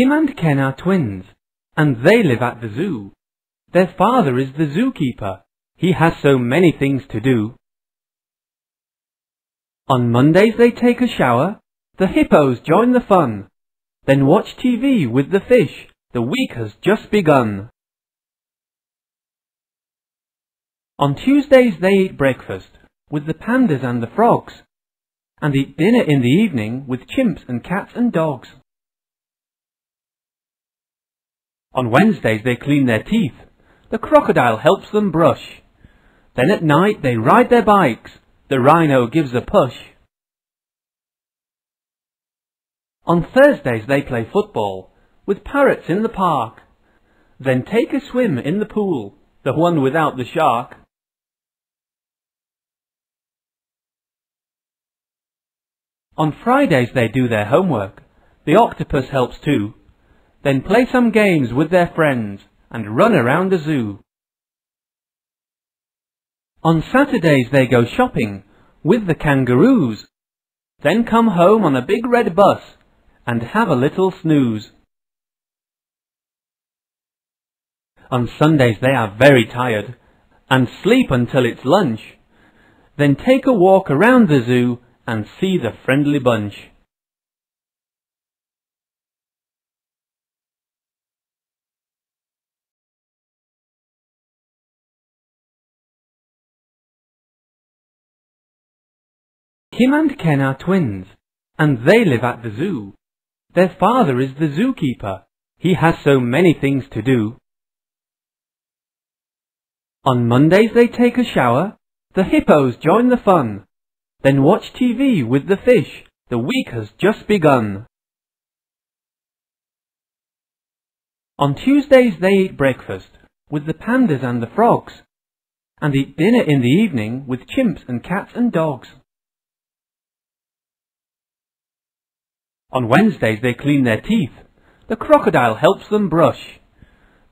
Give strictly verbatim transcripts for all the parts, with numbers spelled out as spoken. Him and Ken are twins, and they live at the zoo. Their father is the zookeeper. He has so many things to do. On Mondays they take a shower. The hippos join the fun. Then watch T V with the fish. The week has just begun. On Tuesdays they eat breakfast with the pandas and the frogs, and eat dinner in the evening with chimps and cats and dogs. On Wednesdays they clean their teeth. The crocodile helps them brush. Then at night they ride their bikes. The rhino gives a push. On Thursdays they play football with parrots in the park. Then take a swim in the pool, the one without the shark. On Fridays they do their homework. The octopus helps too. Then play some games with their friends and run around the zoo. On Saturdays they go shopping with the kangaroos. Then come home on a big red bus and have a little snooze. On Sundays they are very tired and sleep until it's lunch. Then take a walk around the zoo and see the friendly bunch. Him and Ken are twins, and they live at the zoo. Their father is the zookeeper. He has so many things to do. On Mondays they take a shower. The hippos join the fun. Then watch T V with the fish. The week has just begun. On Tuesdays they eat breakfast with the pandas and the frogs, and eat dinner in the evening with chimps and cats and dogs. On Wednesdays they clean their teeth. The crocodile helps them brush.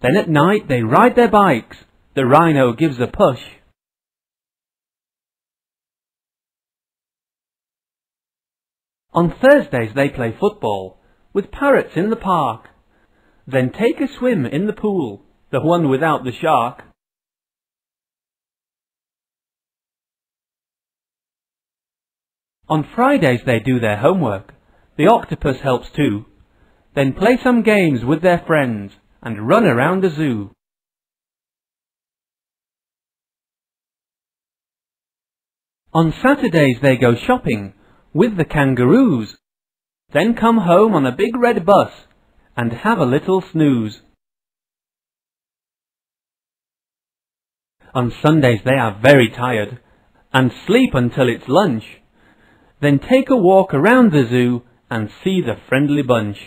Then at night they ride their bikes. The rhino gives a push. On Thursdays they play football with parrots in the park. Then take a swim in the pool, the one without the shark. On Fridays they do their homework. The octopus helps too. Then play some games with their friends and run around the zoo. On Saturdays they go shopping with the kangaroos. Then come home on a big red bus and have a little snooze. On Sundays they are very tired and sleep until it's lunch. Then take a walk around the zoo and see the friendly bunch.